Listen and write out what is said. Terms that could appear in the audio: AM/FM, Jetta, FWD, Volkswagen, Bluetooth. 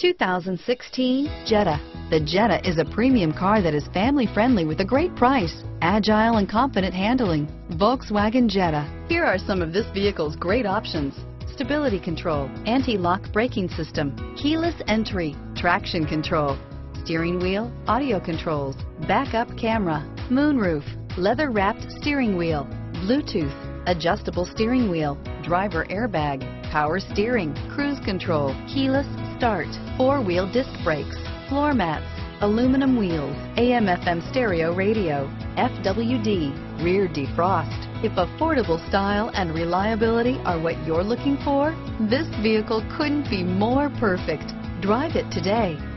2016 Jetta. The Jetta is a premium car that is family friendly with a great price, agile and confident handling. Volkswagen Jetta. Here are some of this vehicle's great options: stability control, anti-lock braking system, keyless entry, traction control, steering wheel audio controls, backup camera, moonroof, leather-wrapped steering wheel, Bluetooth, adjustable steering wheel, driver airbag, power steering, cruise control, keyless start, four-wheel disc brakes, floor mats, aluminum wheels, AM/FM stereo radio, FWD, rear defrost. If affordable style and reliability are what you're looking for, this vehicle couldn't be more perfect. Drive it today.